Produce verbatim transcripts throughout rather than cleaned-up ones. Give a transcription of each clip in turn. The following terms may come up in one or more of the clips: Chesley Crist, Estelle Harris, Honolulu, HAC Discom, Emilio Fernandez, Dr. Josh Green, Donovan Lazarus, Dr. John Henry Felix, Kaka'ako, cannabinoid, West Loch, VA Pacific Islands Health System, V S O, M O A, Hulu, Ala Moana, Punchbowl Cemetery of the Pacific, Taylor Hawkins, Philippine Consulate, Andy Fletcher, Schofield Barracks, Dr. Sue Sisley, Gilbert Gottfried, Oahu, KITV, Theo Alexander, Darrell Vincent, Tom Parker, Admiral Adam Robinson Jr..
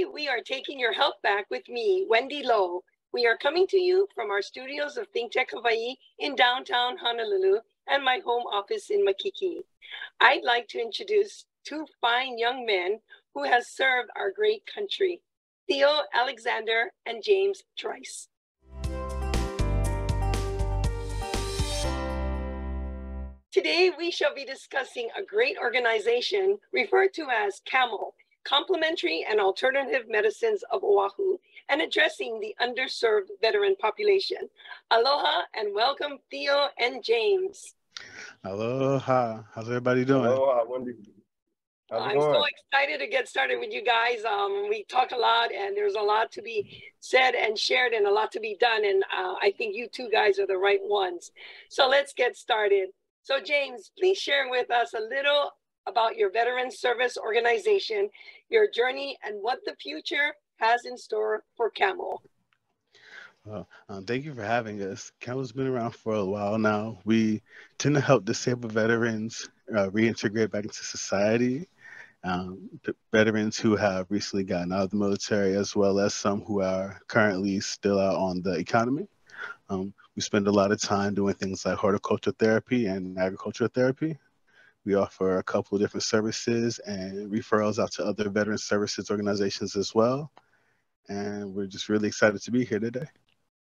Today, we are taking your health back with me, Wendy Loh. We are coming to you from our studios of Think Tech Hawaii in downtown Honolulu and my home office in Makiki. I'd like to introduce two fine young men who have served our great country, Theo Alexander and James Trice. Today, we shall be discussing a great organization referred to as CAMO, Complementary and Alternative Medicines of Oahu, and addressing the underserved veteran population. Aloha and welcome, Theo and James. Aloha. How's everybody doing? Aloha, Wendy. I'm going? so excited to get started with you guys. Um, we talk a lot, and there's a lot to be said and shared and a lot to be done. And uh, I think you two guys are the right ones. So let's get started. So James, please share with us a little about your veteran service organization, your journey, and what the future has in store for CAMO. Well, um, thank you for having us. CAMO's been around for a while now. We tend to help disabled veterans uh, reintegrate back into society, um, veterans who have recently gotten out of the military, as well as some who are currently still out on the economy. Um, we spend a lot of time doing things like horticulture therapy and agricultural therapy. We offer a couple of different services and referrals out to other veteran services organizations as well. And we're just really excited to be here today.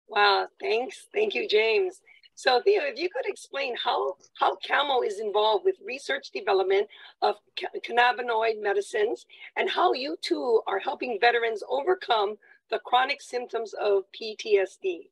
Wow, thanks. Thank you, James. So Theo, if you could explain how, how CAMO is involved with research development of cannabinoid medicines and how you two are helping veterans overcome the chronic symptoms of P T S D.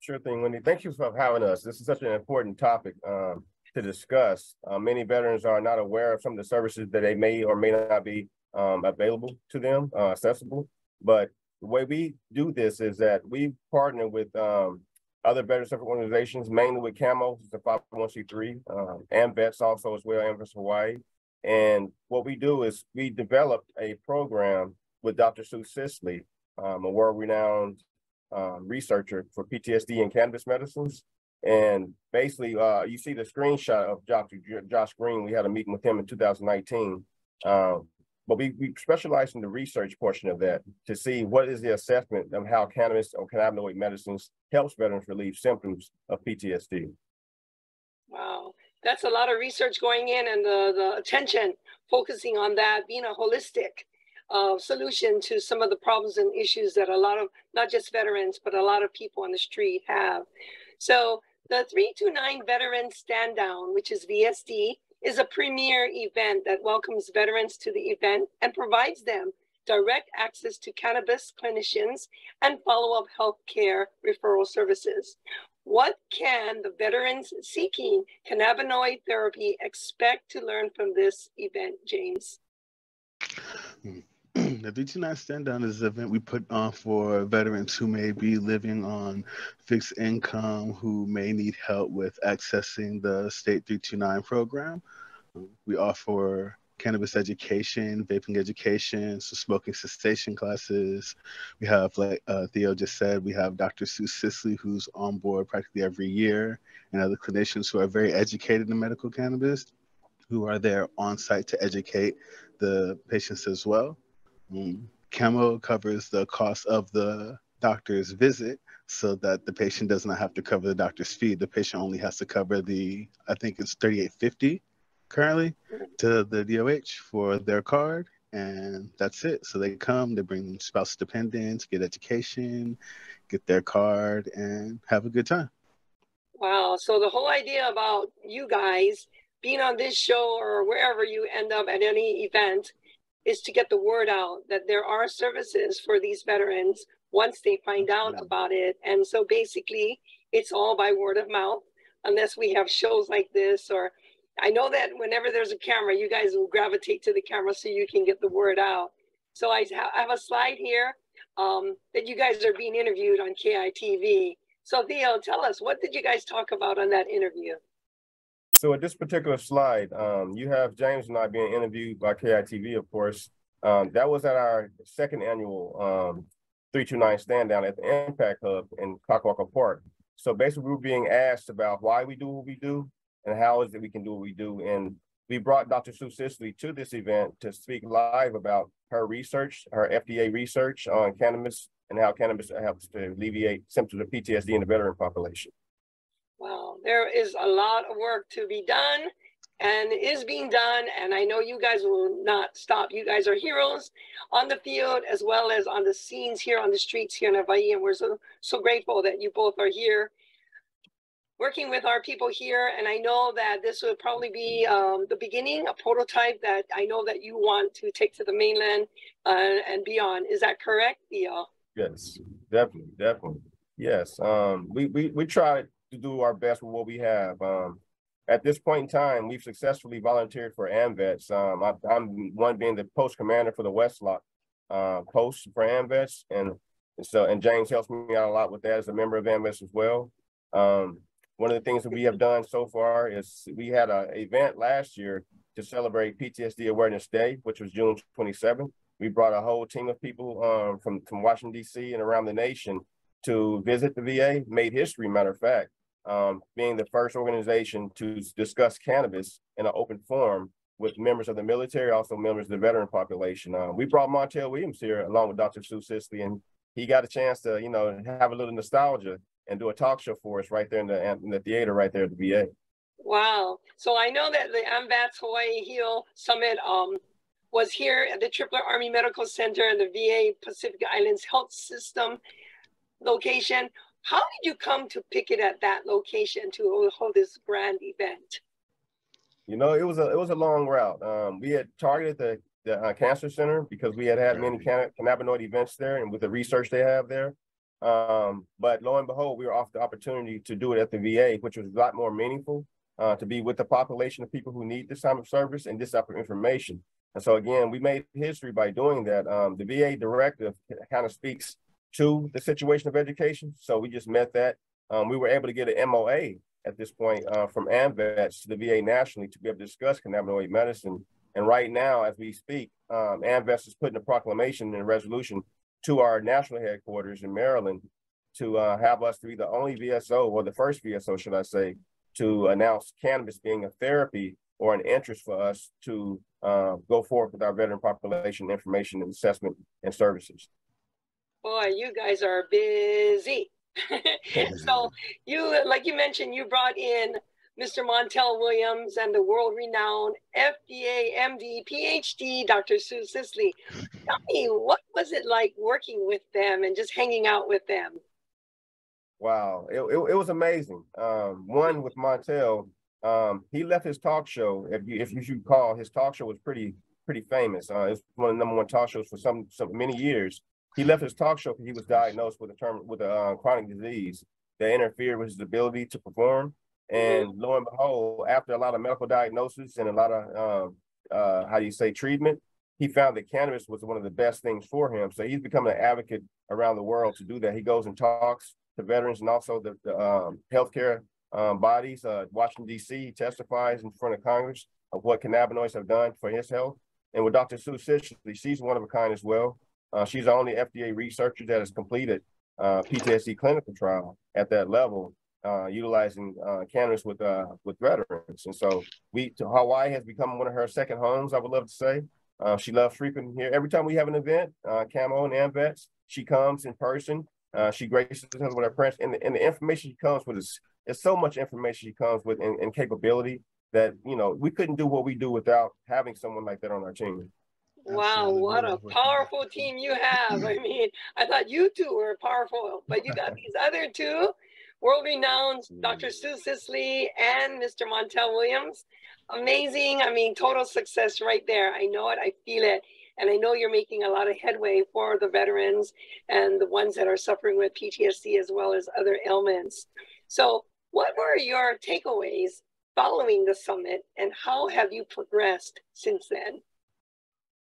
Sure thing, Wendy. Thank you for having us. This is such an important topic um, to discuss. Uh, many veterans are not aware of some of the services that they may or may not be um, available to them, uh, accessible. But the way we do this is that we partner with um, other veteran service organizations, mainly with CAMO, the five oh one c three, um, AMVETS also as well, AMVETS Hawaii. And what we do is we developed a program with Doctor Sue Sisley, um, a world-renowned Uh, researcher for P T S D and cannabis medicines. And basically, uh, you see the screenshot of Doctor Josh Green. We had a meeting with him in two thousand nineteen. Uh, but we, we specialize in the research portion of that to see what is the assessment of how cannabis or cannabinoid medicines helps veterans relieve symptoms of P T S D. Wow, that's a lot of research going in, and the, the attention focusing on that, being a holistic Uh, solution to some of the problems and issues that a lot of, not just veterans, but a lot of people on the street have. So the three two nine Veteran Stand Down, which is V S D, is a premier event that welcomes veterans to the event and provides them direct access to cannabis clinicians and follow-up health care referral services. What can the veterans seeking cannabinoid therapy expect to learn from this event, James? The three two nine Stand Down is an event we put on for veterans who may be living on fixed income, who may need help with accessing the state three two nine program. We offer cannabis education, vaping education, so smoking cessation classes. We have, like uh, Theo just said, we have Doctor Sue Sisley, who's on board practically every year, and other clinicians who are very educated in medical cannabis, who are there on site to educate the patients as well. Um, CAMO covers the cost of the doctor's visit so that the patient does not have to cover the doctor's fee. The patient only has to cover the, I think it's thirty-eight fifty currently to the D O H for their card, and that's it. So they come, they bring spouse dependents, get education, get their card, and have a good time. Wow, so the whole idea about you guys being on this show or wherever you end up at any event is to get the word out that there are services for these veterans once they find out about it. And so basically it's all by word of mouth, unless we have shows like this, or I know that whenever there's a camera, you guys will gravitate to the camera so you can get the word out. So I have a slide here um, that you guys are being interviewed on K I T V. So Theo, tell us, what did you guys talk about on that interview? So at this particular slide, um, you have James and I being interviewed by K I T V, of course. Um, that was at our second annual um, three two nine Stand Down at the Impact Hub in Cockwalker Park. So basically we were being asked about why we do what we do and how is it we can do what we do, and We brought Doctor Sue Sisley to this event to speak live about her research, her F D A research on cannabis and how cannabis helps to alleviate symptoms of P T S D in the veteran population. Wow, there is a lot of work to be done and is being done. And I know you guys will not stop. You guys are heroes on the field as well as on the scenes here on the streets here in Hawaii. And we're so, so grateful that you both are here working with our people here. And I know that this will probably be um, the beginning, a prototype that I know that you want to take to the mainland uh, and beyond. Is that correct, Theo? Yes, definitely, definitely. Yes, um, we, we, we try to do our best with what we have. Um, At this point in time, we've successfully volunteered for AMVETS. Um, I, I'm one being the post commander for the West Loch uh, post for AMVETS, and, and so and James helps me out a lot with that as a member of AMVETS as well. Um, one of the things that we have done so far is we had an event last year to celebrate P T S D Awareness Day, which was June twenty-seventh. We brought a whole team of people um, from from Washington D C and around the nation to visit the V A. Made history, matter of fact. Um, being the first organization to discuss cannabis in an open forum with members of the military, also members of the veteran population. Uh, we brought Montel Williams here along with Doctor Sue Sisley, and he got a chance to, you know, have a little nostalgia and do a talk show for us right there in the, in the theater right there at the V A. Wow. So I know that the AMVETS Hawaii Heal Summit um, was here at the Tripler Army Medical Center and the V A Pacific Islands Health System location. How did you come to pick it at that location to hold this grand event? You know, it was a it was a long route. Um, we had targeted the, the uh, cancer center because we had had many canna cannabinoid events there, and with the research they have there. Um, but lo and behold, we were off the opportunity to do it at the V A, which was a lot more meaningful uh, to be with the population of people who need this time of service and this type of information. And so again, we made history by doing that. Um, the V A directive kind of speaks to the situation of education. So we just met that. Um, we were able to get an M O A at this point uh, from AMVETS to the V A nationally to be able to discuss cannabinoid medicine. And right now, as we speak, um, AMVETS is putting a proclamation and a resolution to our national headquarters in Maryland to uh, have us to be the only V S O, or the first V S O, should I say, to announce cannabis being a therapy or an interest for us to uh, go forward with our veteran population information and assessment and services. Boy, you guys are busy. So you, like you mentioned, you brought in Mister Montel Williams and the world-renowned F D A, M D, P H D, Doctor Sue Sisley. Tell me, what was it like working with them and just hanging out with them? Wow, it, it, it was amazing. Um, one, with Montel, um, he left his talk show. If you, if you should call, his talk show was pretty pretty famous. Uh, it was one of the number one talk shows for some, some many years. He left his talk show because he was diagnosed with a term with a uh, chronic disease that interfered with his ability to perform. And mm-hmm. lo and behold, after a lot of medical diagnosis and a lot of uh, uh, how do you say treatment, he found that cannabis was one of the best things for him. So he's become an advocate around the world to do that. He goes and talks to veterans and also the, the um, healthcare um, bodies. Uh, Washington D C, he testifies in front of Congress of what cannabinoids have done for his health. And with Doctor Sue Sisley, she's one of a kind as well. Uh, she's the only F D A researcher that has completed uh, P T S D clinical trial at that level, uh, utilizing uh, cannabis with uh, with veterans. And so we, to Hawaii has become one of her second homes, I would love to say. Uh, she loves frequenting here. Every time we have an event, uh, CAMO and AMVETS, she comes in person. Uh, she graces us with her presence. And the, and the information she comes with is, there's so much information she comes with and, and capability that, you know, we couldn't do what we do without having someone like that on our team. Wow, what a powerful team you have. I mean, I thought you two were powerful, but you got these other two, world-renowned Doctor Sue Sisley and Mister Montel Williams. Amazing. I mean, total success right there. I know it. I feel it. And I know you're making a lot of headway for the veterans and the ones that are suffering with P T S D as well as other ailments. So what were your takeaways following the summit, and how have you progressed since then?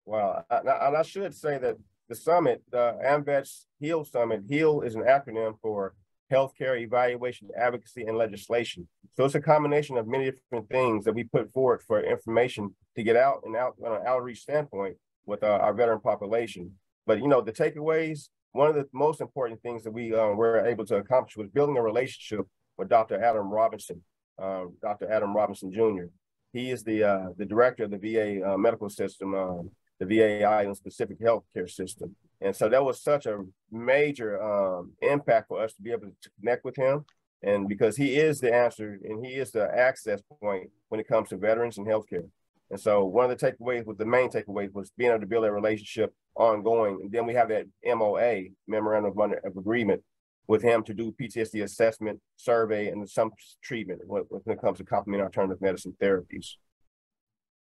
Wow, and I, I should say that the summit, the AMVETS HEAL Summit, HEAL is an acronym for Healthcare Evaluation, Advocacy, and Legislation. So it's a combination of many different things that we put forward for information to get out and out on an outreach standpoint with uh, our veteran population. But, you know, the takeaways, one of the most important things that we uh, were able to accomplish was building a relationship with Doctor Adam Robinson, uh, Doctor Adam Robinson Junior He is the uh, the director of the V A uh, medical system, um, the V A Islands Pacific Healthcare System. And so that was such a major um, impact for us to be able to connect with him. And because he is the answer and he is the access point when it comes to veterans and healthcare. And so one of the takeaways was the main takeaways was being able to build a relationship ongoing. And then we have that M O A, Memorandum of Agreement, with him to do P T S D assessment, survey, and some treatment when it comes to complementary alternative medicine therapies.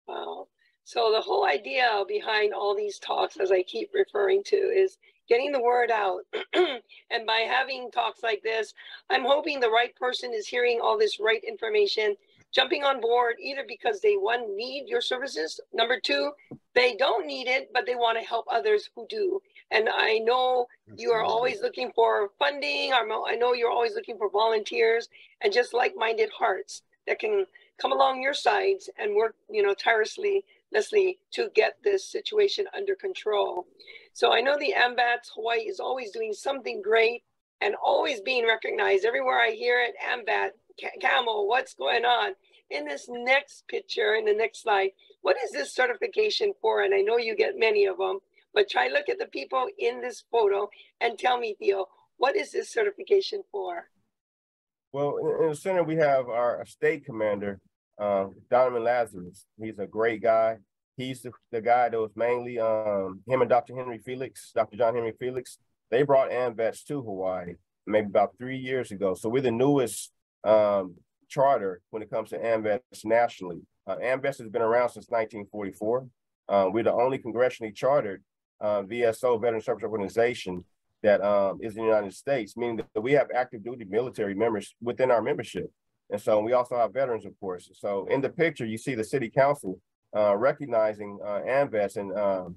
Wow. So the whole idea behind all these talks, as I keep referring to, is getting the word out. And by having talks like this, I'm hoping the right person is hearing all this right information, jumping on board, either because they, one, need your services, number two, they don't need it, but they want to help others who do. And I know you are always looking for funding. I know you're always looking for volunteers and just like-minded hearts that can come along your sides and work, you know, tirelessly to get this situation under control. So I know the AMVETS Hawaii is always doing something great and always being recognized. Everywhere I hear it, AMVETS, CAMO, what's going on? In this next picture, in the next slide, what is this certification for? And I know you get many of them, but try look at the people in this photo and tell me, Theo, what is this certification for? Well, in the center, we have our state commander, uh, Donovan Lazarus. He's a great guy. He's the, the guy that was mainly, um, him and Doctor Henry Felix, Doctor John Henry Felix, they brought AMVETS to Hawaii maybe about three years ago. So we're the newest um, charter when it comes to AMVETS nationally. Uh, AMVETS has been around since nineteen forty-four. Uh, we're the only congressionally chartered Uh, V S O, Veteran Service Organization, that um, is in the United States, meaning that we have active duty military members within our membership. And so we also have veterans, of course. So in the picture, you see the city council uh, recognizing uh, AMVETS and, um,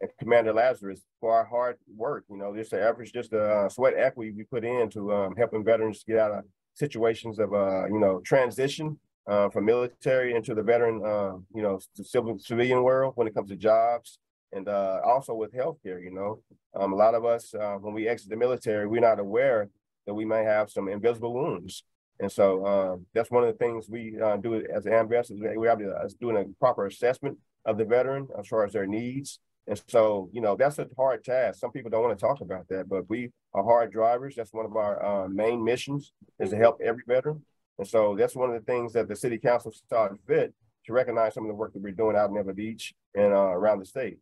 and Commander Lazarus for our hard work. You know, just the efforts, just the uh, sweat equity we put in to um, helping veterans get out of situations of, uh, you know, transition uh, from military into the veteran, uh, you know, the civil, civilian world when it comes to jobs. And uh, also with healthcare, you know, um, a lot of us, uh, when we exit the military, we're not aware that we may have some invisible wounds. And so uh, that's one of the things we uh, do as AMVETS, is we're doing a proper assessment of the veteran as far as their needs. And so, you know, that's a hard task. Some people don't want to talk about that, but we are hard drivers. That's one of our uh, main missions, is to help every veteran. And so that's one of the things that the city council saw fit to recognize some of the work that we're doing out in Ewa Beach and uh, around the state.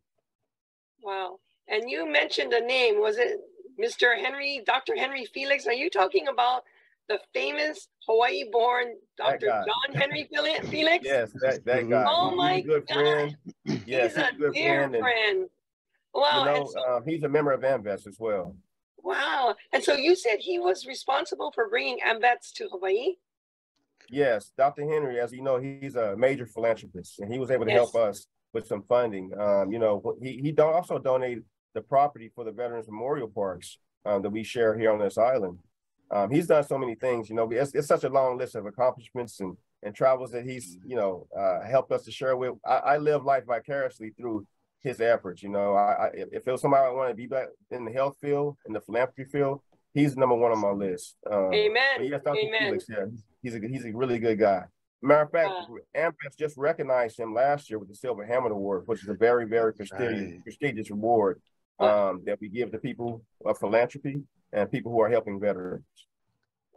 Wow. And you mentioned a name. Was it Mister Henry, Doctor Henry Felix? Are you talking about the famous Hawaii-born Doctor John Henry Felix? Yes, that, that guy. Oh, he's my good God. Friend. Yes, he's, he's a good dear friend. friend. And, wow. You know, and so, um, he's a member of AMVETS as well. Wow. And so you said he was responsible for bringing AMVETS to Hawaii? Yes. Doctor Henry, as you know, he's a major philanthropist, and he was able to yes. help us with some funding. Um, you know, he, he also donated the property for the Veterans Memorial Parks um, that we share here on this island. Um, he's done so many things, you know, it's, it's such a long list of accomplishments and, and travels that he's, you know, uh, helped us to share with. I, I live life vicariously through his efforts, you know. I, I, if there was somebody I wanted to be back in the health field, in the philanthropy field, he's number one on my list. Um, Amen. Yes, Amen. Felix, yeah, he's, a, he's a really good guy. Matter of fact, uh, AMVETS just recognized him last year with the Silver Hamlet Award, which is a very, very prestigious, right. prestigious award um, that we give to people of philanthropy and people who are helping veterans.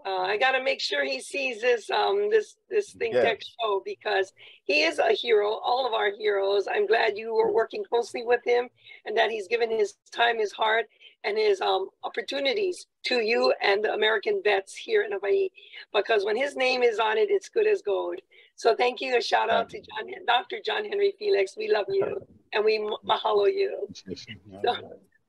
Uh, I got to make sure he sees this um, this this Think yes. Tech show, because he is a hero, all of our heroes. I'm glad you were working closely with him and that he's given his time, his heart, and his um, opportunities to you and the American vets here in Hawaii, because when his name is on it, it's good as gold. So thank you. A shout out to John, Doctor John Henry Felix. We love you and we mahalo you. So,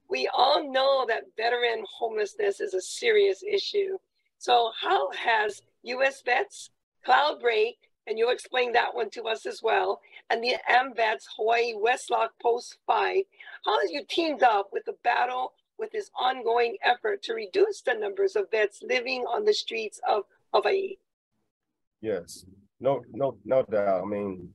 we all know that veteran homelessness is a serious issue. So how has U S Vets, Cloud Break, and you explained that one to us as well, and the AMVETS Hawaii West Loch Post five, how have you teamed up with the battle with this ongoing effort to reduce the numbers of vets living on the streets of Hawaii? Yes, no, no, no doubt. I mean,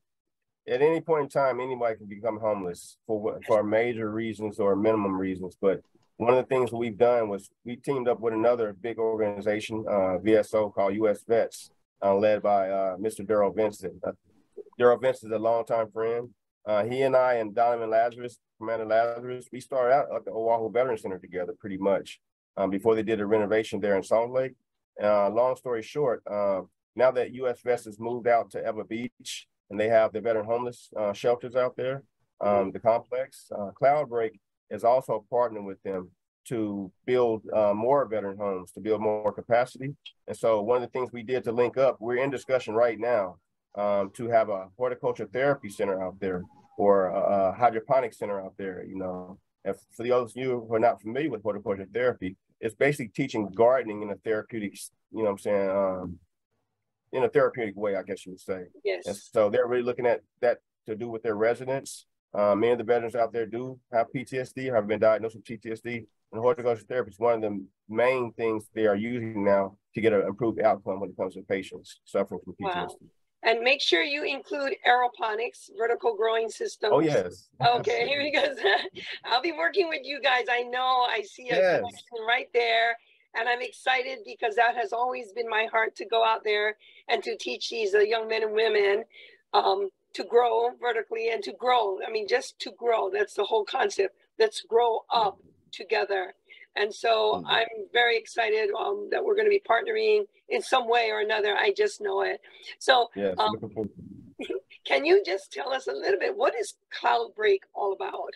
at any point in time, anybody can become homeless for for major reasons or minimum reasons. But one of the things we've done was we teamed up with another big organization, uh, V S O, called U S Vets, uh, led by uh, Mister Darrell Vincent. Uh, Darrell Vincent is a longtime friend. Uh, he and I and Donovan Lazarus, Commander Lazarus, we started out at the Oahu Veteran Center together pretty much um, before they did a renovation there in Salt Lake. Uh, long story short, uh, now that U S Vets has moved out to Ewa Beach and they have the veteran homeless uh, shelters out there, um, the complex, uh, Cloud Break is also partnering with them to build uh, more veteran homes, to build more capacity. And so one of the things we did to link up, we're in discussion right now um, to have a horticulture therapy center out there or a, a hydroponic center out there. You know, if, for those of you who are not familiar with horticulture therapy, it's basically teaching gardening in a therapeutic, you know what I'm saying, um, in a therapeutic way, I guess you would say. Yes. And so they're really looking at that to do with their residents. Uh, many of the veterans out there do have P T S D, have been diagnosed with P T S D, and horticulture therapy is one of the main things they are using now to get an improved outcome when it comes to patients suffering from P T S D. Wow. And make sure you include aeroponics, vertical growing systems. Oh, yes. Okay, here he goes. I'll be working with you guys. I know, I see a yes. connection right there. And I'm excited because that has always been my heart, to go out there and to teach these uh, young men and women um, to grow vertically and to grow. I mean, just to grow. That's the whole concept. Let's grow up together. And so I'm very excited um, that we're going to be partnering in some way or another. I just know it. So yes, um, can you just tell us a little bit, what is Cloud Break all about?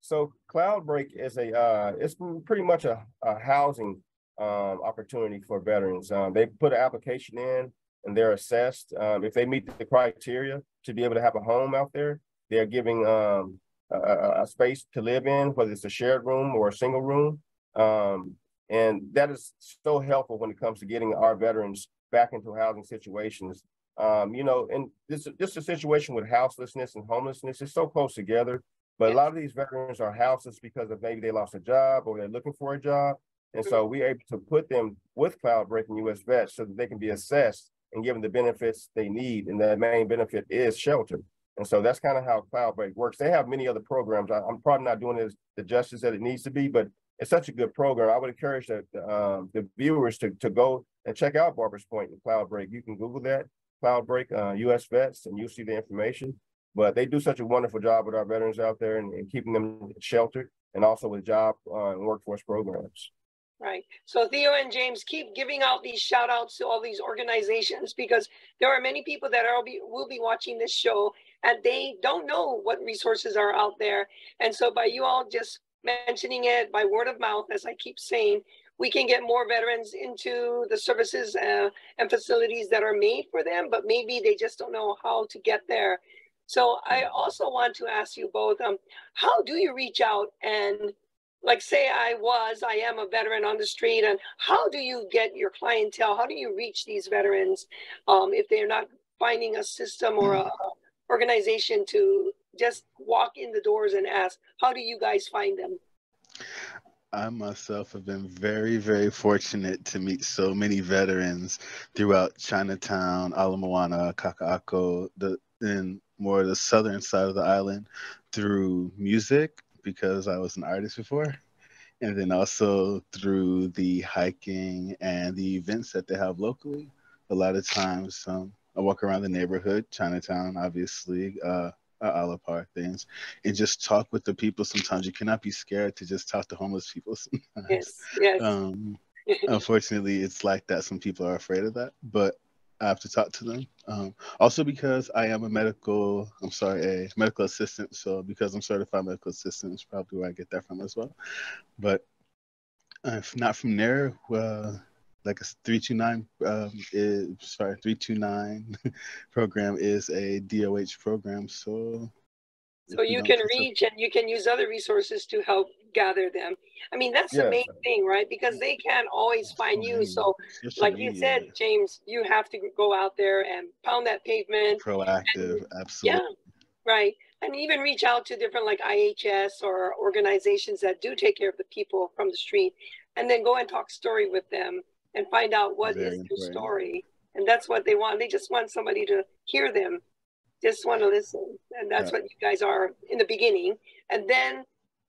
So Cloud Break is a, uh, it's pretty much a, a housing um, opportunity for veterans. Um, they put an application in and they're assessed. Um, if they meet the criteria to be able to have a home out there, they're giving um, a, a space to live in, whether it's a shared room or a single room. Um, and that is so helpful when it comes to getting our veterans back into housing situations. Um, you know, and this, this is a situation with houselessness and homelessness. It's so close together. But a lot of these veterans are houseless because of maybe they lost a job or they're looking for a job. And so we're able to put them with Cloud Break and U S Vets so that they can be assessed and given the benefits they need. And the main benefit is shelter. And so that's kind of how Cloud Break works. They have many other programs. I, I'm probably not doing it the justice that it needs to be, but it's such a good program. I would encourage the, um, the viewers to, to go and check out Barbara's Point and Cloud Break. You can Google that, Cloud Break, uh, U S Vets, and you'll see the information. But they do such a wonderful job with our veterans out there and, and keeping them sheltered, and also with job uh, and workforce programs. Right. So Theo and James, keep giving out these shout outs to all these organizations, because there are many people that are, will be watching this show and they don't know what resources are out there. And so by you all just mentioning it by word of mouth, as I keep saying, we can get more veterans into the services uh, and facilities that are made for them, but maybe they just don't know how to get there. So I also want to ask you both, um, how do you reach out and, like, say I was, I am a veteran on the street, and how do you get your clientele? How do you reach these veterans um, if they're not finding a system or an organization to just walk in the doors and ask, how do you guys find them? I myself have been very, very fortunate to meet so many veterans throughout Chinatown, Ala Moana, Kaka'ako, the, and more of the southern side of the island, through music, because I was an artist before, and then also through the hiking and the events that they have locally. A lot of times um, I walk around the neighborhood, Chinatown, obviously, uh, Ala Park, things, and just talk with the people. Sometimes you cannot be scared to just talk to homeless people sometimes. Yes, yes. Um, unfortunately, it's like that. Some people are afraid of that, but I have to talk to them. Um, also, because I am a medical, I'm sorry, a medical assistant. So because I'm certified medical assistant is probably where I get that from as well. But if not from there, uh, like a three two nine, um, is, sorry, three two nine program is a D O H program. So, so you, you know, can reach a, and you can use other resources to help gather them. I mean, that's yeah. the main thing, right? Because they can't always find you. So like you said, James, you have to go out there and pound that pavement. Proactive, and, absolutely. Yeah, right. And even reach out to different, like I H S or organizations that do take care of the people from the street, and then go and talk story with them and find out what Very is their important. story. And that's what they want. They just want somebody to hear them. Just want to listen. And that's yeah. what you guys are in the beginning. And then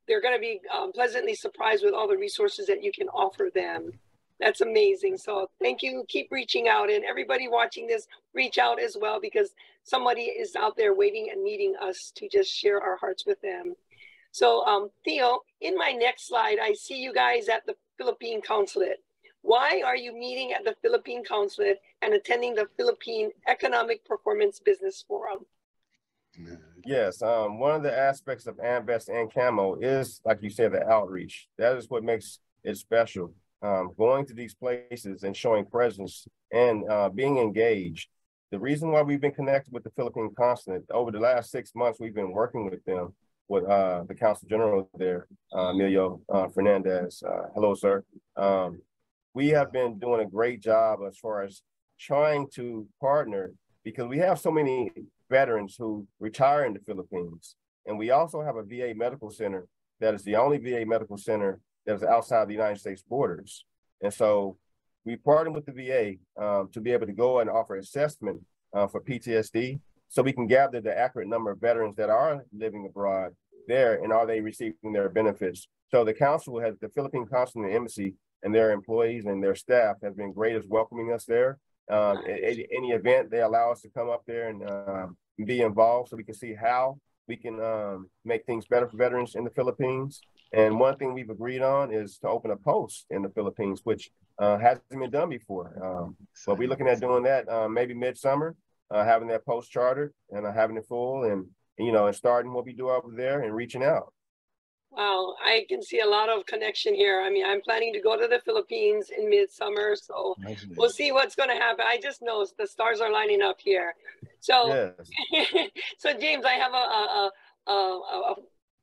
they're going to be um, pleasantly surprised with all the resources that you can offer them. That's amazing. So thank you. Keep reaching out, and everybody watching this, reach out as well, because somebody is out there waiting and needing us to just share our hearts with them. So um, Theo, in my next slide, I see you guys at the Philippine Consulate. Why are you meeting at the Philippine Consulate and attending the Philippine Economic Performance Business Forum? Yes, um, one of the aspects of AMVETS and CAMO is, like you said, the outreach. That is what makes it special. Um, going to these places and showing presence and uh, being engaged. The reason why we've been connected with the Philippine Consulate, over the last six months, we've been working with them, with uh, the Consul General there, uh, Emilio uh, Fernandez. Uh, hello, sir. Um, we have been doing a great job as far as trying to partner, because we have so many veterans who retire in the Philippines. And we also have a V A medical center that is the only V A medical center that is outside the United States borders. And so we partnered with the V A um, to be able to go and offer assessment uh, for P T S D, so we can gather the accurate number of veterans that are living abroad there, and are they receiving their benefits. So the council has, the Philippine Consulate and Embassy and their employees and their staff have been great as welcoming us there. Um, at, at any event, they allow us to come up there and uh, be involved, so we can see how we can um, make things better for veterans in the Philippines. And one thing we've agreed on is to open a post in the Philippines, which uh, hasn't been done before. Um, but we're looking at doing that uh, maybe midsummer, uh, having that post chartered and uh, having it full, and, you know, and starting what we do over there and reaching out. Wow, I can see a lot of connection here. I mean, I'm planning to go to the Philippines in midsummer, so we'll see what's going to happen. I just know the stars are lining up here. So, yes. So James, I have a, a, a, a, a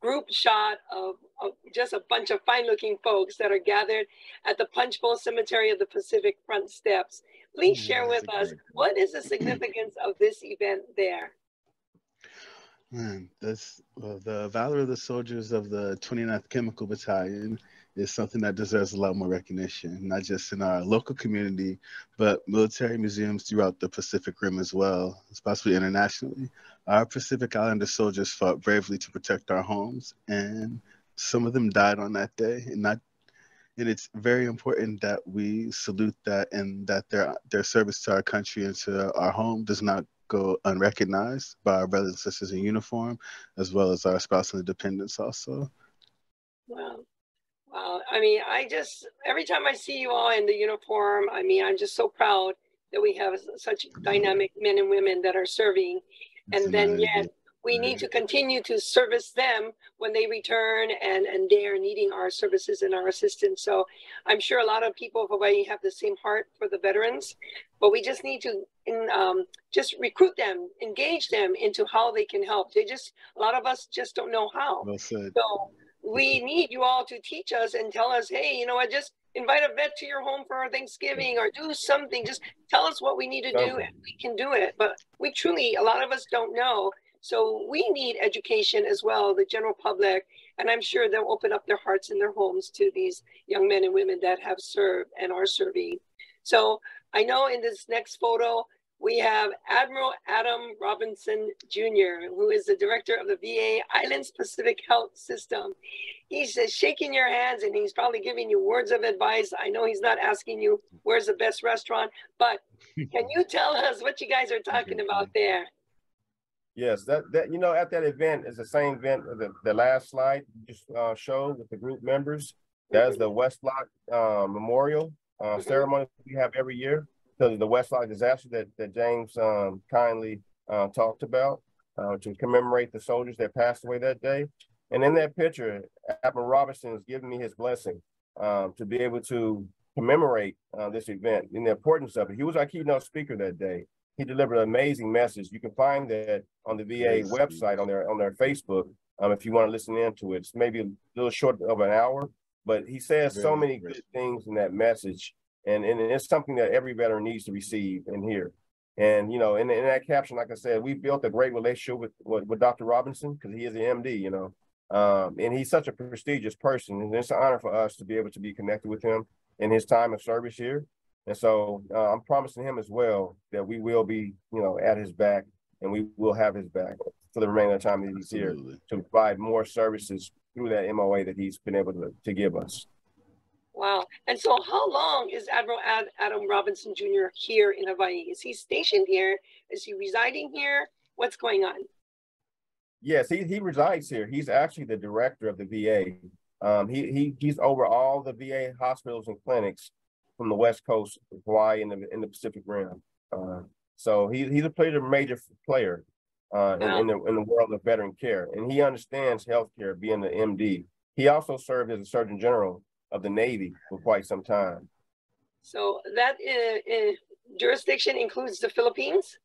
group shot of, of just a bunch of fine-looking folks that are gathered at the Punchbowl Cemetery of the Pacific front steps. Please share with us, what is the significance of this event there? Man, this, well, the valor of the soldiers of the twenty-ninth Chemical Battalion is something that deserves a lot more recognition, not just in our local community, but military museums throughout the Pacific Rim as well, especially internationally. Our Pacific Islander soldiers fought bravely to protect our homes, and some of them died on that day. And not, and it's very important that we salute that, and that their their service to our country and to our home does not go unrecognized by our brothers and sisters in uniform, as well as our spouse and dependents also. Wow. Wow. I mean, I just, every time I see you all in the uniform, I mean, I'm just so proud that we have such dynamic men and women that are serving. That's and then yet we right. need to continue to service them when they return, and, and they are needing our services and our assistance. So I'm sure a lot of people of Hawaii have the same heart for the veterans, but we just need to in, um, just recruit them, engage them into how they can help. They just, a lot of us just don't know how. Well said. So we need you all to teach us and tell us, hey, you know what, just invite a vet to your home for Thanksgiving, or do something. Just tell us what we need to do, and we can do it. But we truly, a lot of us don't know. So we need education as well, the general public, and I'm sure they'll open up their hearts and their homes to these young men and women that have served and are serving. So I know in this next photo, we have Admiral Adam Robinson Junior, who is the director of the V A Islands Pacific Health System. He's just shaking your hands, and he's probably giving you words of advice. I know he's not asking you where's the best restaurant, but can you tell us what you guys are talking about there? Yes, that, that you know, at that event is the same event, the, the last slide you just uh, showed with the group members. That is the West Loch uh, Memorial uh, ceremony we have every year, because of the West Loch disaster that, that James um, kindly uh, talked about, uh, to commemorate the soldiers that passed away that day. And in that picture, Admiral Robinson is giving me his blessing um, to be able to commemorate uh, this event and the importance of it. He was our keynote speaker that day. He delivered an amazing message. You can find that on the V A website, on their on their Facebook, um, if you want to listen into it. It's maybe a little short of an hour, but he says so many good things in that message. And, and it's something that every veteran needs to receive and hear. And, you know, in, in that caption, like I said, we built a great relationship with, with, with Doctor Robinson, because he is an M D, you know, um, and he's such a prestigious person. And it's an honor for us to be able to be connected with him in his time of service here. And so uh, I'm promising him as well that we will be, you know, at his back, and we will have his back for the remainder of the time that he's here to provide more services through that M O A that he's been able to, to give us. Wow. And so how long is Admiral Ad Adam Robinson Junior here in Hawaii? Is he stationed here? Is he residing here? What's going on? Yes, he, he resides here. He's actually the director of the V A. Um, he, he, he's over all the V A hospitals and clinics from the West Coast, Hawaii, and the, in the Pacific Rim. Uh, so he, he's a player, major player uh, wow. in, in, the, in the world of veteran care. And he understands healthcare, being the M D. He also served as a Surgeon General of the Navy for quite some time. So that uh, uh, jurisdiction includes the Philippines?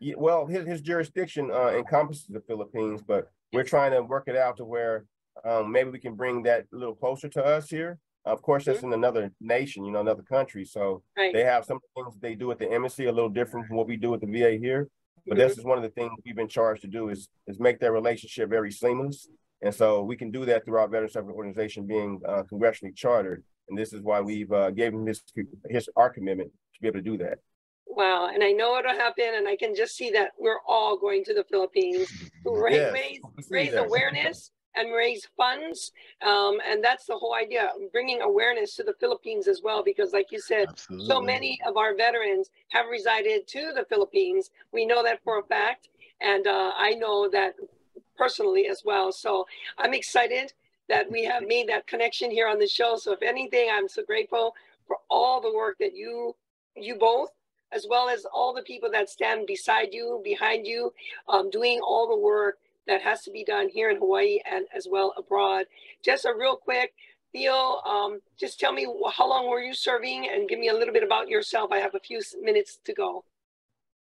Yeah, well, his, his jurisdiction uh, encompasses the Philippines, but we're trying to work it out to where um, maybe we can bring that a little closer to us here. Of course, that's mm-hmm. in another nation, you know, another country. So right. they have some things they do at the embassy a little different from what we do at the V A here. But mm-hmm. this is one of the things we've been charged to do is, is make their relationship very seamless. And so we can do that through our veteran service organization being uh, congressionally chartered. And this is why we've uh, gave him his, his, our commitment to be able to do that. Wow. And I know it'll happen. And I can just see that we're all going to the Philippines to raise, yes, raise, raise awareness and raise funds. Um, and that's the whole idea, bringing awareness to the Philippines as well. Because like you said, absolutely, so many of our veterans have resided to the Philippines. We know that for a fact. And uh, I know that personally as well. So I'm excited that we have made that connection here on the show. So if anything, I'm so grateful for all the work that you, you both, as well as all the people that stand beside you, behind you, um, doing all the work that has to be done here in Hawaii and as well abroad. Just a real quick, Theo, um, just tell me how long were you serving and give me a little bit about yourself. I have a few minutes to go.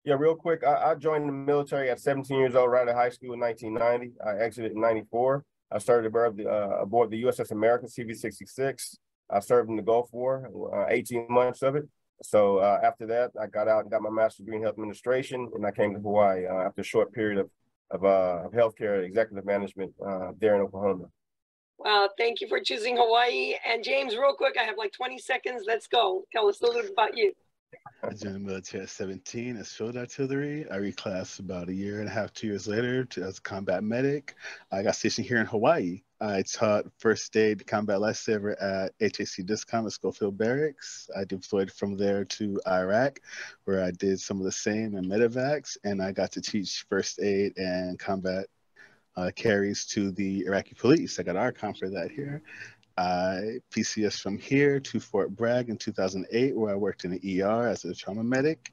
Yeah, real quick, I, I joined the military at seventeen years old, right out of high school in nineteen ninety. I exited in ninety-four. I started aboard the, uh, aboard the U S S America C V sixty-six. I served in the Gulf War, uh, eighteen months of it. So uh, after that, I got out and got my master's degree in health administration, and I came to Hawaii uh, after a short period of, of, uh, of healthcare executive management uh, there in Oklahoma. Wow, thank you for choosing Hawaii. And James, real quick, I have like twenty seconds. Let's go. Tell us a little bit about you. I joined the military at seventeen as field artillery. I reclassed about a year and a half, two years later to, as a combat medic. I got stationed here in Hawaii. I taught first aid combat lifesaver at H A C Discom at Schofield Barracks. I deployed from there to Iraq, where I did some of the same in medevacs, and I got to teach first aid and combat uh, carries to the Iraqi police. I got R COM for that here. I P C S from here to Fort Bragg in two thousand eight, where I worked in the E R as a trauma medic.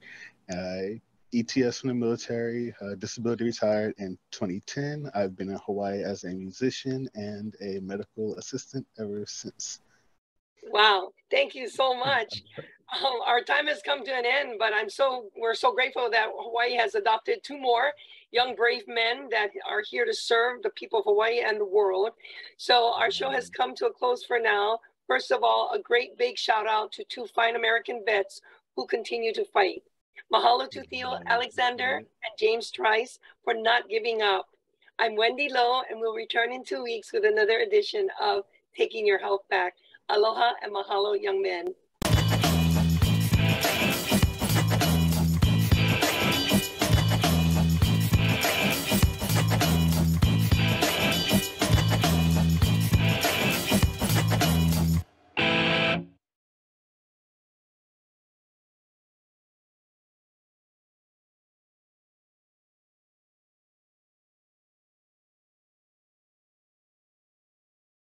I E T S from the military, uh, disability retired in twenty ten. I've been in Hawaii as a musician and a medical assistant ever since. Wow, thank you so much. Um, our time has come to an end, but I'm so we're so grateful that Hawaii has adopted two more young brave men that are here to serve the people of Hawaii and the world. So our show has come to a close for now. First of all, a great big shout out to two fine American vets who continue to fight. Mahalo to Theo Alexander and James Trice for not giving up. I'm Wendy Loh, and we'll return in two weeks with another edition of Taking Your Health Back. Aloha and mahalo, young men.